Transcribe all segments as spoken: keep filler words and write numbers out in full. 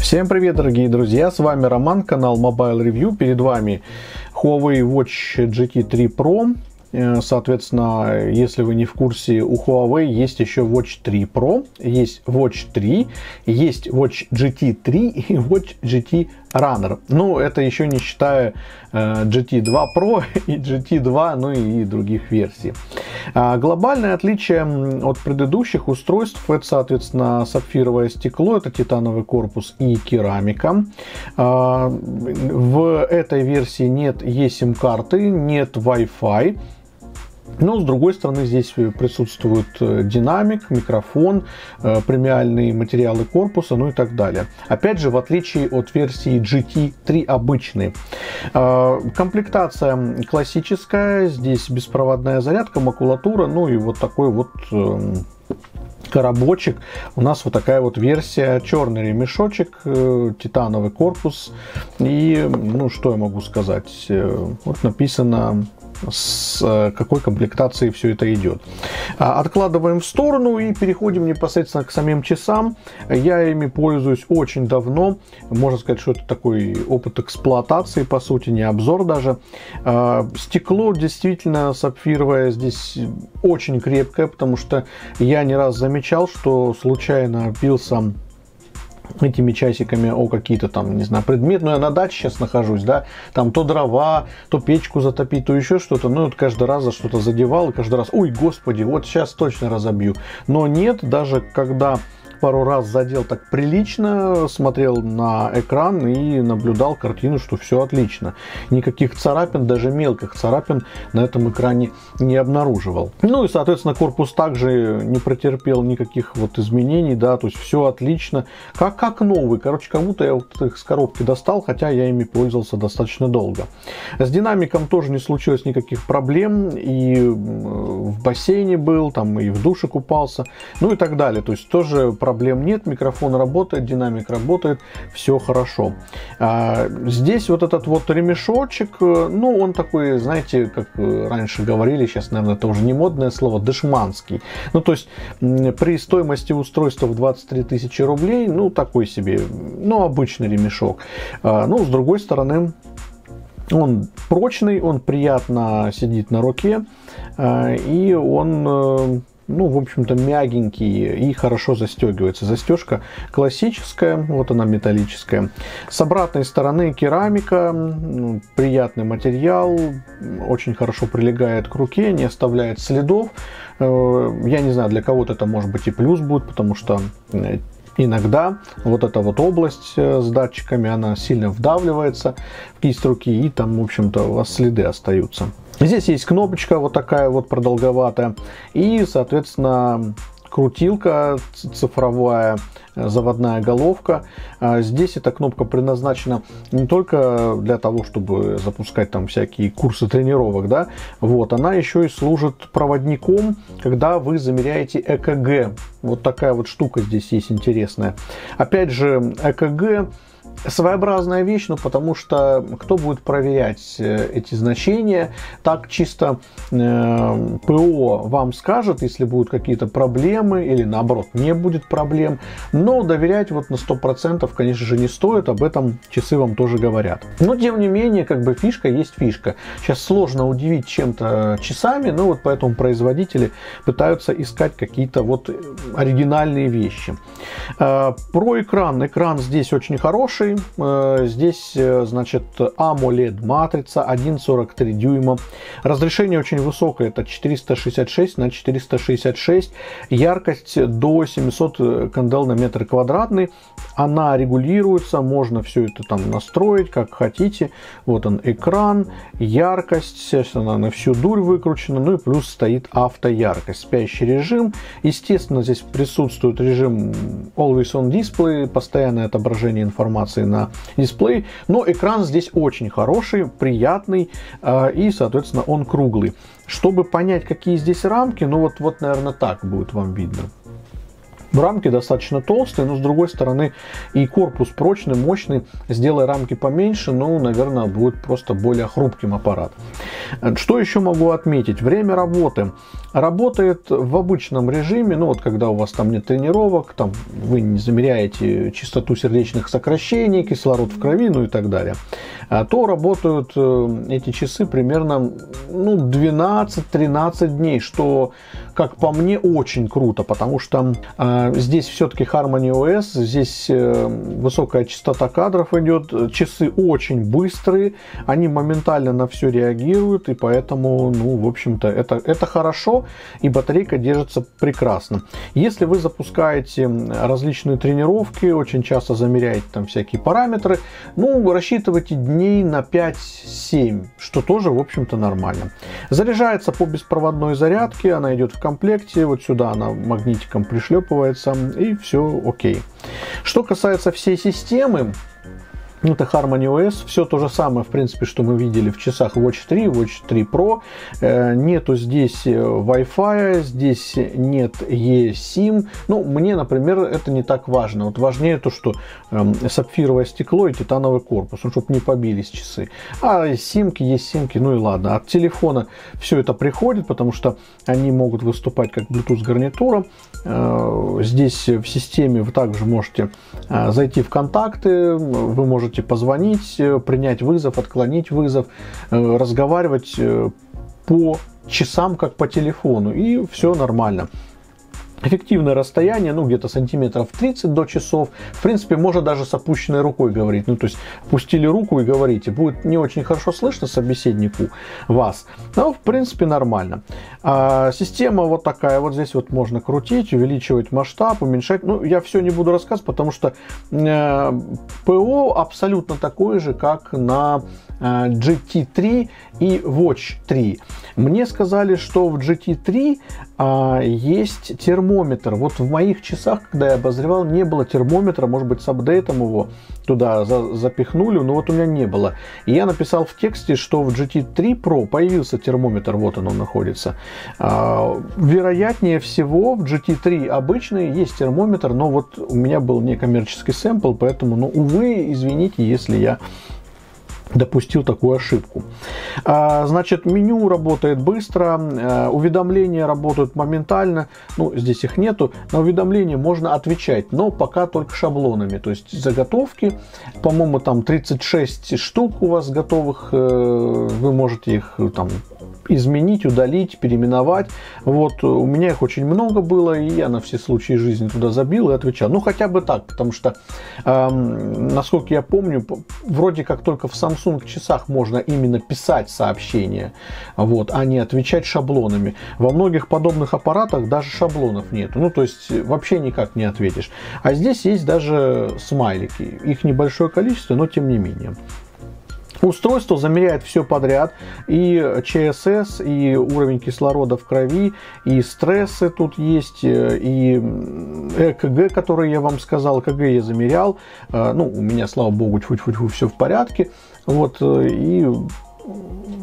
Всем привет, дорогие друзья, с вами Роман, канал Mobile Review. Перед вами Huawei Watch джи ти три Pro. Соответственно, если вы не в курсе, у Huawei есть еще Watch три Pro, есть Watch три, есть Watch джи ти три и Watch джи ти Runner. Ну, это еще не считая джи ти два Pro и джи ти два, ну и других версий. Глобальное отличие от предыдущих устройств — это, соответственно, сапфировое стекло, это титановый корпус и керамика. В этой версии нет e-сим-карты, нет Wi-Fi. Но, с другой стороны, здесь присутствует динамик, микрофон, премиальные материалы корпуса, ну и так далее. Опять же, в отличие от версии джи ти три обычной. Комплектация классическая, здесь беспроводная зарядка, макулатура, ну и вот такой вот коробочек. У нас вот такая вот версия, черный ремешочек, титановый корпус. И, ну, что я могу сказать? Вот написано, с какой комплектацией все это идет. Откладываем в сторону и переходим непосредственно к самим часам. Я ими пользуюсь очень давно. Можно сказать, что это такой опыт эксплуатации, по сути, не обзор даже. Стекло действительно сапфировое, здесь очень крепкое, потому что я не раз замечал, что случайно бился этими часиками о какие-то там, не знаю, предметы. Ну, я на даче сейчас нахожусь, да, там то дрова, то печку затопить, то еще что-то. Ну, вот каждый раз за что-то задевал, и каждый раз, ой, господи, вот сейчас точно разобью. Но нет, даже когда пару раз задел так прилично, смотрел на экран и наблюдал картину, что все отлично. Никаких царапин, даже мелких царапин на этом экране не обнаруживал. Ну и, соответственно, корпус также не претерпел никаких вот изменений, да, то есть все отлично, как, как новый. Короче, как будто я вот их с коробки достал, хотя я ими пользовался достаточно долго. С динамиком тоже не случилось никаких проблем, и в бассейне был, там и в душе купался, ну и так далее, то есть тоже проблем нет, микрофон работает, динамик работает, все хорошо. А здесь вот этот вот ремешочек, ну, он такой, знаете, как раньше говорили, сейчас, наверное, это уже не модное слово, дешманский. Ну, то есть при стоимости устройства в двадцать три тысячи рублей, ну, такой себе, ну, обычный ремешок. А, ну, с другой стороны, он прочный, он приятно сидит на руке, и он, ну, в общем-то, мягенькие и хорошо застегивается. Застежка классическая, вот она металлическая. С обратной стороны керамика, приятный материал, очень хорошо прилегает к руке, не оставляет следов. Я не знаю, для кого-то это, может быть, и плюс будет, потому что иногда вот эта вот область с датчиками, она сильно вдавливается в кисть руки, и там, в общем-то, у вас следы остаются. Здесь есть кнопочка вот такая вот продолговатая и, соответственно, крутилка цифровая, заводная головка. Здесь эта кнопка предназначена не только для того, чтобы запускать там всякие курсы тренировок, да, вот, она еще и служит проводником, когда вы замеряете ЭКГ. Вот такая вот штука здесь есть интересная. Опять же, ЭКГ своеобразная вещь, но потому что кто будет проверять эти значения, так чисто э, ПО вам скажет, если будут какие-то проблемы или, наоборот, не будет проблем. Но доверять вот на сто процентов, конечно же, не стоит, об этом часы вам тоже говорят. Но, тем не менее, как бы фишка есть фишка. Сейчас сложно удивить чем-то часами, но вот поэтому производители пытаются искать какие-то вот оригинальные вещи. Э, про экран. Экран здесь очень хороший. Здесь, значит, AMOLED матрица один целых сорок три дюйма. Разрешение очень высокое, это четыреста шестьдесят шесть на четыреста шестьдесят шесть. Яркость до семисот кандел на метр квадратный. Она регулируется, можно все это там настроить, как хотите. Вот он экран, яркость, естественно, она на всю дурь выкручена. Ну и плюс стоит автояркость, спящий режим. Естественно, здесь присутствует режим Always on Display, постоянное отображение информации на дисплее, но экран здесь очень хороший, приятный, э, и, соответственно, он круглый. Чтобы понять, какие здесь рамки, ну вот, вот, наверное, так будет вам видно. Рамки достаточно толстые, но с другой стороны и корпус прочный, мощный. Сделай рамки поменьше, но, наверное, будет просто более хрупким аппарат. Что еще могу отметить? Время работы. Работает в обычном режиме, ну вот когда у вас там нет тренировок, там вы не замеряете частоту сердечных сокращений, кислород в крови, ну и так далее, то работают эти часы примерно ну, двенадцать-тринадцать дней, что, как по мне, очень круто, потому что здесь все-таки Harmony о эс, здесь высокая частота кадров идет, часы очень быстрые, они моментально на все реагируют, и поэтому, ну, в общем-то, это, это хорошо, и батарейка держится прекрасно. Если вы запускаете различные тренировки, очень часто замеряете там всякие параметры, ну, рассчитывайте дней на пять-семь, что тоже, в общем-то, нормально. Заряжается по беспроводной зарядке, она идет в комплекте, вот сюда она магнитиком пришлепывается, и все окей. Что касается всей системы, это Harmony о эс, все то же самое, в принципе, что мы видели в часах Watch три, Watch три Pro. Э, нету здесь Wi-Fi, здесь нет eSIM. Ну, мне, например, это не так важно. Вот важнее то, что э, сапфировое стекло и титановый корпус, ну, чтобы не побились часы. А eSIM-ки, eSIM-ки, ну и ладно. От телефона все это приходит, потому что они могут выступать как Bluetooth-гарнитура. Э, здесь в системе вы также можете э, зайти в контакты, вы можете позвонить, принять вызов, отклонить вызов, разговаривать по часам, как по телефону, и все нормально. Эффективное расстояние, ну, где-то сантиметров тридцать до часов. В принципе, можно даже с опущенной рукой говорить. Ну, то есть, пустили руку и говорите. Будет не очень хорошо слышно собеседнику вас. Но, в принципе, нормально. А, система вот такая. Вот здесь вот можно крутить, увеличивать масштаб, уменьшать. Ну, я все не буду рассказывать, потому что э, ПО абсолютно такое же, как на э, джи ти три и Watch три. Мне сказали, что в джи ти три э, есть термометр. Вот в моих часах, когда я обозревал, не было термометра, может быть, с апдейтом его туда за запихнули, но вот у меня не было. И я написал в тексте, что в джи ти три Pro появился термометр, вот он находится. А, вероятнее всего, в джи ти три обычный есть термометр, но вот у меня был некоммерческий сэмпл, поэтому, ну, увы, извините, если я допустил такую ошибку. Значит, меню работает быстро, уведомления работают моментально, ну, здесь их нету, на уведомления можно отвечать, но пока только шаблонами, то есть заготовки, по-моему, там тридцать шесть штук у вас готовых, вы можете их там изменить, удалить, переименовать. Вот, у меня их очень много было, и я на все случаи жизни туда забил и отвечал. Ну, хотя бы так, потому что, эм, насколько я помню, вроде как только в Samsung часах можно именно писать сообщения, вот, а не отвечать шаблонами. Во многих подобных аппаратах даже шаблонов нет. Ну, то есть, вообще никак не ответишь. А здесь есть даже смайлики. Их небольшое количество, но тем не менее. Устройство замеряет все подряд, и ЧСС, и уровень кислорода в крови, и стрессы тут есть, и ЭКГ, который я вам сказал, ЭКГ я замерял, ну, у меня, слава богу, тьфу-тьфу-тьфу, все в порядке, вот, и...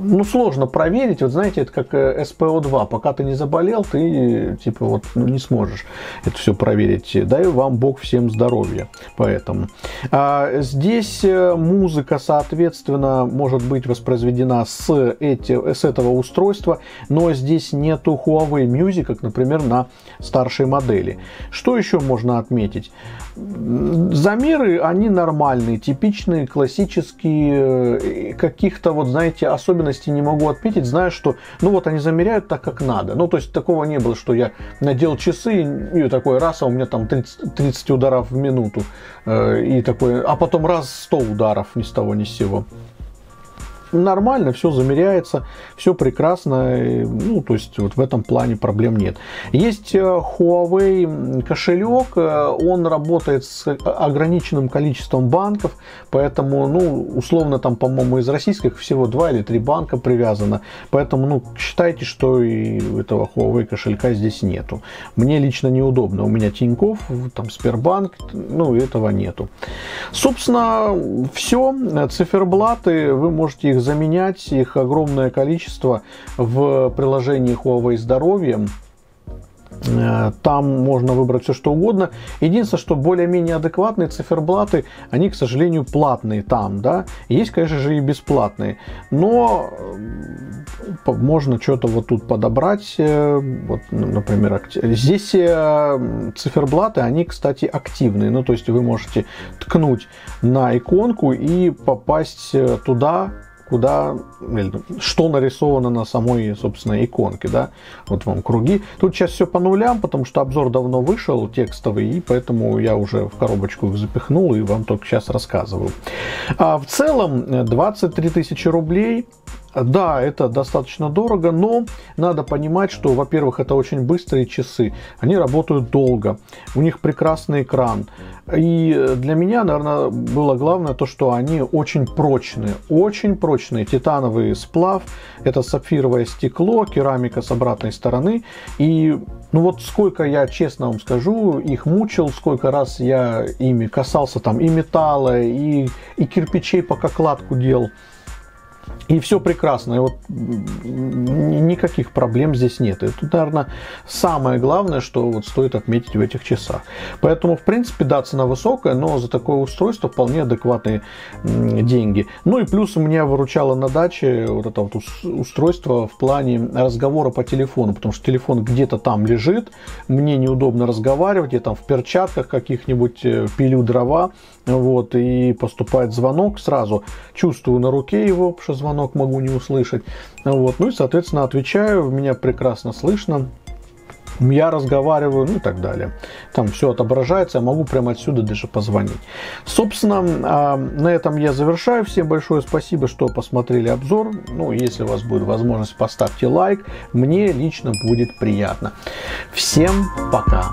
Ну, сложно проверить, вот знаете, это как эс пэ о два, пока ты не заболел, ты, типа, вот, ну, не сможешь это все проверить. Дай вам Бог всем здоровья, поэтому. А, здесь музыка, соответственно, может быть воспроизведена с, эти, с этого устройства, но здесь нету Huawei Music, как, например, на старшей модели. Что еще можно отметить? Замеры, они нормальные, типичные, классические, каких-то, вот, знаете, особенностей не могу отметить, знаю, что, ну, вот они замеряют так, как надо. Ну, то есть, такого не было, что я надел часы, и такой раз, а у меня там тридцать, тридцать ударов в минуту, э, и такой, а потом раз сто ударов ни с того ни с сего. Нормально, все замеряется, все прекрасно, ну, то есть, вот в этом плане проблем нет. Есть Huawei кошелек, он работает с ограниченным количеством банков, поэтому, ну, условно, там, по-моему, из российских всего два или три банка привязано, поэтому, ну, считайте, что и этого Huawei кошелька здесь нету. Мне лично неудобно, у меня Тинькофф, там, Сбербанк, ну, этого нету. Собственно, все, циферблаты, вы можете их заменять, их огромное количество в приложении Huawei Здоровье. Там можно выбрать все что угодно. Единственное, что более-менее адекватные циферблаты, они, к сожалению, платные там, да. Есть, конечно же, и бесплатные. Но можно что-то вот тут подобрать. Вот, например, здесь циферблаты, они, кстати, активные. Ну, то есть вы можете ткнуть на иконку и попасть туда, куда, что нарисовано на самой, собственно, иконке, да, вот вам круги. Тут сейчас все по нулям, потому что обзор давно вышел, текстовый, и поэтому я уже в коробочку их запихнул и вам только сейчас рассказываю. А в целом двадцать три тысячи рублей, да, это достаточно дорого, но надо понимать, что, во-первых, это очень быстрые часы, они работают долго, у них прекрасный экран. И для меня, наверное, было главное то, что они очень прочные, очень прочные. Титановый сплав, это сапфировое стекло, керамика с обратной стороны. И ну вот сколько я, честно вам скажу, их мучил, сколько раз я ими касался, там и металла, и, и кирпичей, пока кладку делал. И все прекрасно, и вот никаких проблем здесь нет. И тут, наверное, самое главное, что вот стоит отметить в этих часах. Поэтому, в принципе, да, цена высокая, но за такое устройство вполне адекватные деньги. Ну и плюс меня выручало на даче вот это вот устройство в плане разговора по телефону, потому что телефон где-то там лежит, мне неудобно разговаривать, я там в перчатках каких-нибудь пилю дрова, вот, и поступает звонок, сразу чувствую на руке его, потому что звонок могу не услышать, вот, ну и, соответственно, отвечаю, меня прекрасно слышно, я разговариваю, ну и так далее. Там все отображается, я могу прямо отсюда даже позвонить. Собственно, на этом я завершаю. Всем большое спасибо, что посмотрели обзор. Ну, если у вас будет возможность, поставьте лайк. Мне лично будет приятно. Всем пока!